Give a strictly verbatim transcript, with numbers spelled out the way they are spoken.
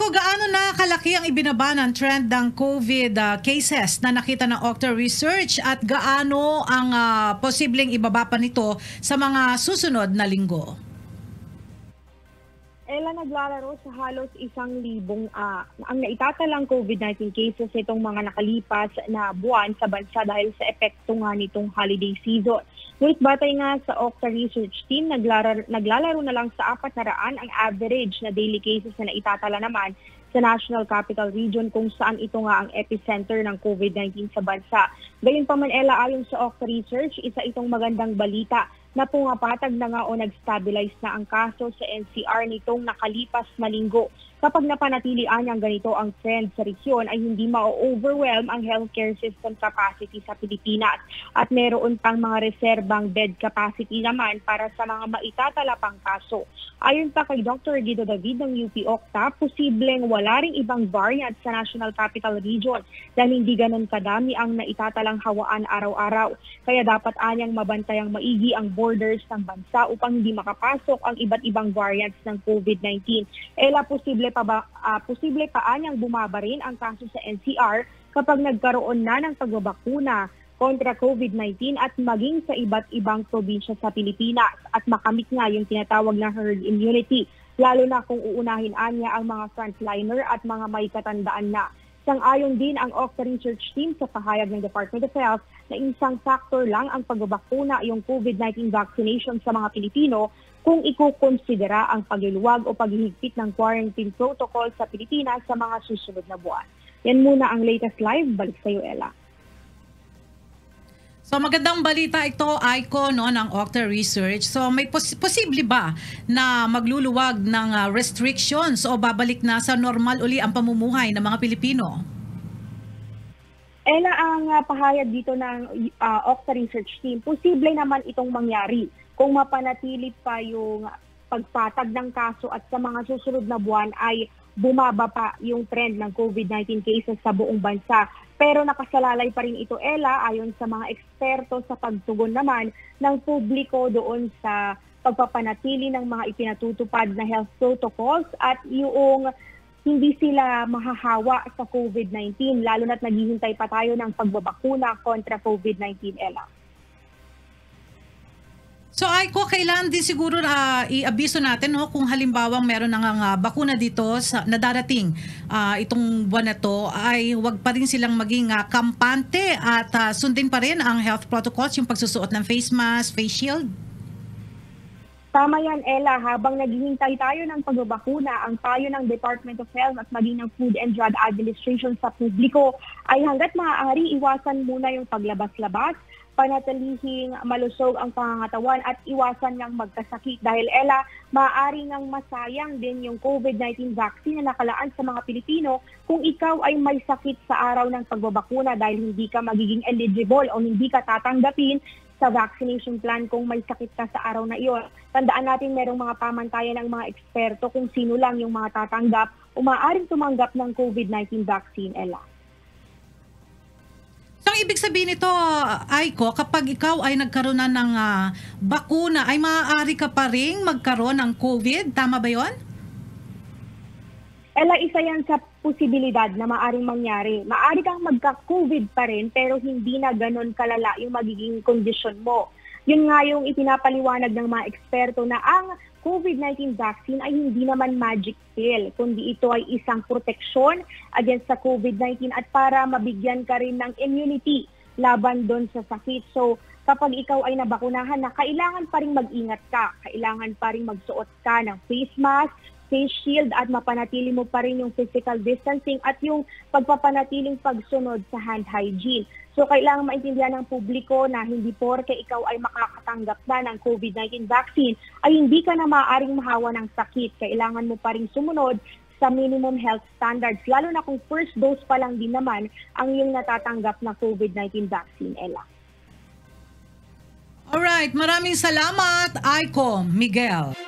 Marco, gaano na kalaki ang ibinaba ng trend ng COVID uh, cases na nakita ng O C T A Research at gaano ang uh, posibleng ibaba pa nito sa mga susunod na linggo? Ella, naglalaro sa halos isang libong uh, ang naitatalang COVID nineteen cases nitong mga nakalipas na buwan sa bansa dahil sa epekto nga nitong holiday season. Ngunit batay nga sa O C T A Research Team, naglalaro, naglalaro na lang sa apat na raan ang average na daily cases na naitatala naman sa National Capital Region kung saan ito nga ang epicenter ng COVID nineteen sa bansa. Gayunpaman, Ella, ayon sa O C T A Research, isa itong magandang balita na pumapatag na nga o nag-stabilize na ang kaso sa N C R nitong nakalipas na linggo. Kapag napanatilian ang ganito ang trend sa region, ay hindi ma-overwhelm ang healthcare system capacity sa Pilipinas at meron pang mga reserbang bed capacity naman para sa mga maitatala pang kaso. Ayon pa kay Doctor Guido David ng U P O C T A, posibleng wala ring ibang variant sa National Capital Region dahil hindi ganun kadami ang naitatalang hawaan araw-araw. Kaya dapat anyang mabantayang maigi ang borders ng bansa upang hindi makapasok ang iba't ibang variants ng COVID nineteen. Ela, posible pa ba, uh, posible pa anyang bumaba rin ang kaso sa N C R kapag nagkaroon na ng pagbabakuna kontra COVID nineteen at maging sa iba't ibang probinsya sa Pilipinas at makamit nga yung tinatawag na herd immunity, lalo na kung uunahin anya ang mga frontliner at mga may katandaan na. Sang-ayon din ang O C T A Research Team sa pahayag ng Department of Health na isang factor lang ang pagbabakuna yung COVID nineteen vaccination sa mga Pilipino kung ikukonsidera ang pagluluwag o paghihigpit ng quarantine protocol sa Pilipinas sa mga susunod na buwan. Yan muna ang latest live. Balik sa iyo, Ella. So magandang balita ito, Aiko, no, ng O C T A Research. So may pos posible ba na magluluwag ng uh, restrictions o babalik na sa normal uli ang pamumuhay ng mga Pilipino? Ella, ang uh, pahayag dito ng uh, O C T A Research Team, posible naman itong mangyari kung mapanatili pa yung pagpatag ng kaso at sa mga susunod na buwan ay bumaba pa yung trend ng COVID nineteen cases sa buong bansa. Pero nakasalalay pa rin ito, Ella, ayon sa mga eksperto sa pagtugon naman ng publiko doon sa pagpapanatili ng mga ipinatutupad na health protocols at yung hindi sila mahahawa sa COVID nineteen, lalo na't naghihintay pa tayo ng pagbabakuna kontra COVID nineteen, Ella. So Aiko, kailan din siguro uh, i-abiso natin, no, kung halimbawa meron ng uh, bakuna dito sa, na darating uh, itong buwan na to, ay huwag pa rin silang maging uh, kampante at uh, sundin pa rin ang health protocols, yung pagsusuot ng face mask, face shield? Tama yan, Ella. Habang naghihintay tayo ng pagbabakuna, ang payo ng Department of Health at maging ng Food and Drug Administration sa publiko ay hanggat maaari iwasan muna yung paglabas-labas, panatilihing malusog ang pangangatawan at iwasan niyang magkasakit. Dahil, Ella, maaari nang masayang din yung COVID nineteen vaccine na nakalaan sa mga Pilipino kung ikaw ay may sakit sa araw ng pagbabakuna dahil hindi ka magiging eligible o hindi ka tatanggapin sa vaccination plan kung may sakit ka sa araw na iyon. Tandaan natin, merong mga pamantayan ng mga eksperto kung sino lang yung mga tatanggap o maaaring tumanggap ng COVID nineteen vaccine, Ella. So, ang ibig sabihin nito, Aiko, kapag ikaw ay nagkaroon na ng uh, bakuna, ay maaari ka pa rin magkaroon ng COVID. Tama ba yun? Ella, isa yan sa posibilidad na maaaring mangyari. Maaari kang magka-COVID pa rin pero hindi na ganun kalala yung magiging kondisyon mo. Yun nga yung ipinapaliwanag ng mga eksperto na ang COVID nineteen vaccine ay hindi naman magic pill, kundi ito ay isang proteksyon against sa COVID nineteen at para mabigyan ka rin ng immunity laban doon sa sakit. So kapag ikaw ay nabakunahan na, kailangan pa rin mag-ingat ka, kailangan pa rin magsuot ka ng face mask, face shield at mapanatili mo pa rin yung physical distancing at yung pagpapanatiling pagsunod sa hand hygiene. So kailangan maintindihan ng publiko na hindi porke ikaw ay makakatanggap na ng COVID nineteen vaccine ay hindi ka na maaaring mahawa ng sakit. Kailangan mo pa rin sumunod sa minimum health standards, lalo na kung first dose pa lang din naman ang iyong natatanggap na COVID nineteen vaccine, Ella. Alright, maraming salamat, Aiko Miguel.